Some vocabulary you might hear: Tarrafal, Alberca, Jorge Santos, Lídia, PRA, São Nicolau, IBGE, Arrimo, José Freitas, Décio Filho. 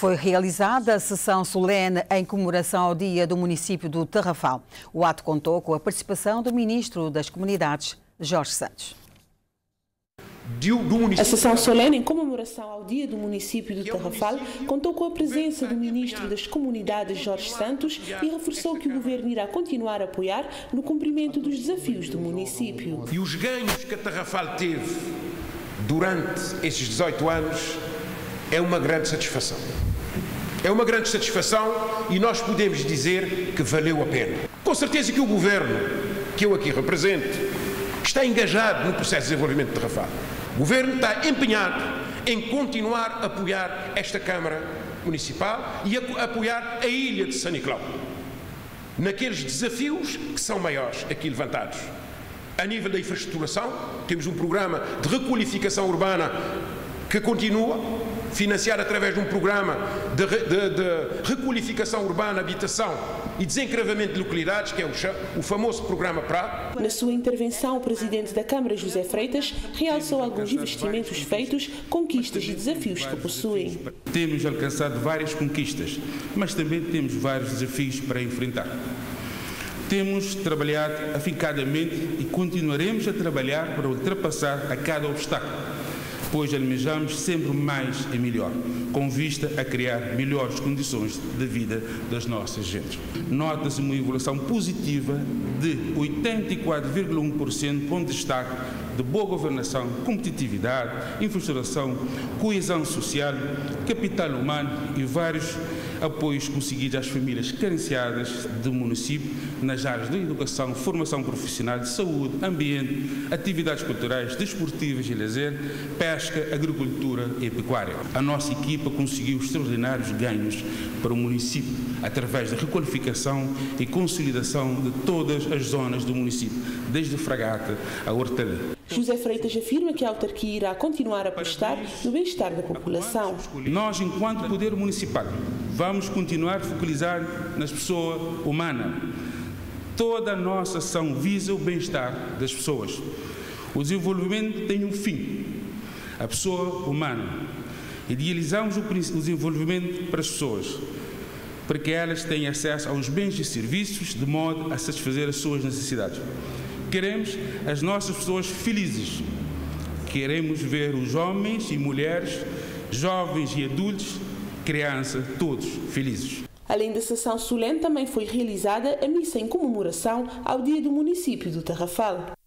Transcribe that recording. Foi realizada a sessão solene em comemoração ao Dia do Município do Tarrafal. O ato contou com a participação do Ministro das Comunidades, Jorge Santos. A sessão solene em comemoração ao Dia do Município do Tarrafal contou com a presença do Ministro das Comunidades, Jorge Santos, e reforçou que o Governo irá continuar a apoiar no cumprimento dos desafios do município. E os ganhos que a Tarrafal teve durante esses 18 anos é uma grande satisfação. É uma grande satisfação e nós podemos dizer que valeu a pena. Com certeza que o Governo, que eu aqui represento, está engajado no processo de desenvolvimento de Tarrafal. O Governo está empenhado em continuar a apoiar esta Câmara Municipal e a apoiar a Ilha de São Nicolau naqueles desafios que são maiores aqui levantados. A nível da infraestruturação, temos um programa de requalificação urbana que continua, financiado através de um programa de requalificação urbana, habitação e desencravamento de localidades, que é o famoso programa PRA. Na sua intervenção, o presidente da Câmara, José Freitas, realçou alguns investimentos feitos, conquistas e desafios que possuem. Temos alcançado várias conquistas, mas também temos vários desafios para enfrentar. Temos trabalhado afincadamente e continuaremos a trabalhar para ultrapassar a cada obstáculo, pois almejamos sempre mais e melhor, com vista a criar melhores condições de vida das nossas gentes. Nota-se uma evolução positiva de 84,1% com destaque de boa governação, competitividade, infraestruturação, coesão social, capital humano e vários apoios conseguidos às famílias carenciadas do município nas áreas de educação, formação profissional, de saúde, ambiente, atividades culturais, desportivas e lazer, pesca, agricultura e pecuária. A nossa equipa conseguiu extraordinários ganhos para o município, através da requalificação e consolidação de todas as zonas do município, desde Fragata a Hortaleza. José Freitas afirma que a autarquia irá continuar a apostar no bem-estar da população. Nós, enquanto Poder Municipal, vamos continuar a focalizar nas pessoas humanas. Toda a nossa ação visa o bem-estar das pessoas. O desenvolvimento tem um fim, a pessoa humana. Idealizamos o desenvolvimento para as pessoas, para que elas tenham acesso aos bens e serviços, de modo a satisfazer as suas necessidades. Queremos as nossas pessoas felizes. Queremos ver os homens e mulheres, jovens e adultos, crianças, todos felizes. Além da sessão solene, também foi realizada a missa em comemoração ao Dia do Município do Tarrafal.